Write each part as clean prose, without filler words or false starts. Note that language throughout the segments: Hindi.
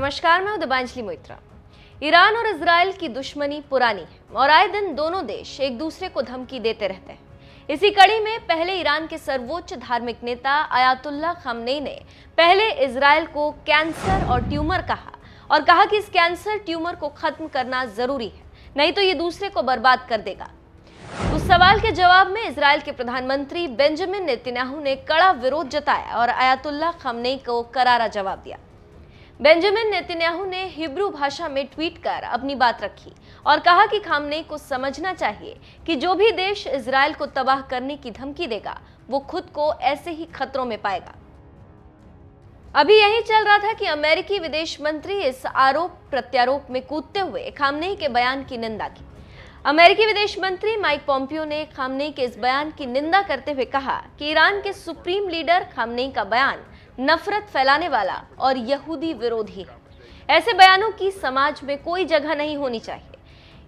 नमस्कार, मैं हूं दिबांजलि मोइत्रा। ईरान और इजरायल की दुश्मनी पुरानी है और आए दिन दोनों देश एक दूसरे को धमकी देते रहते हैं। इसी कड़ी में पहले ईरान के सर्वोच्च धार्मिक नेता आयतुल्ला खमनई ने पहले इजरायल को कैंसर और ट्यूमर कहा और कहा कि इस कैंसर ट्यूमर को खत्म करना जरूरी है, नहीं तो ये दूसरे को बर्बाद कर देगा। उस सवाल के जवाब में इजरायल के प्रधानमंत्री बेंजामिन नेतन्याहू ने कड़ा विरोध जताया और आयतुल्ला खमनई को करारा जवाब दिया। बेंजामिन नेतन्याहू ने हिब्रू भाषा में ट्वीट कर अपनी बात रखी और कहा कि खमनई को समझना चाहिए कि जो भी देश इजरायल को तबाह करने की धमकी देगा वो खुद को ऐसे ही खतरों में पाएगा। अभी यही चल रहा था कि अमेरिकी विदेश मंत्री इस आरोप प्रत्यारोप में कूदते हुए खमनई के बयान की निंदा की। अमेरिकी विदेश मंत्री माइक पॉम्पियो ने खमनई के इस बयान की निंदा करते हुए कहा कि ईरान के सुप्रीम लीडर खमनई का बयान नफरत फैलाने वाला और यहूदी विरोधी है। ऐसे बयानों की समाज में कोई जगह नहीं होनी चाहिए।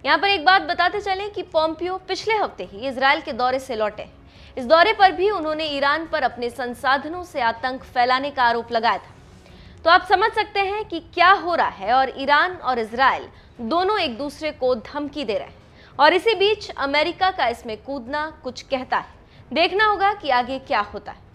यहाँ पर एक बात बताते चलें कि पॉम्पियो पिछले हफ्ते ही इजरायल के दौरे से लौटे। इस दौरे पर भी उन्होंने ईरान पर अपने संसाधनों से आतंक फैलाने का आरोप लगाया था। तो आप समझ सकते हैं कि क्या हो रहा है और ईरान और इजरायल दोनों एक दूसरे को धमकी दे रहे हैं और इसी बीच अमेरिका का इसमें कूदना कुछ कहता है। देखना होगा कि आगे क्या होता है।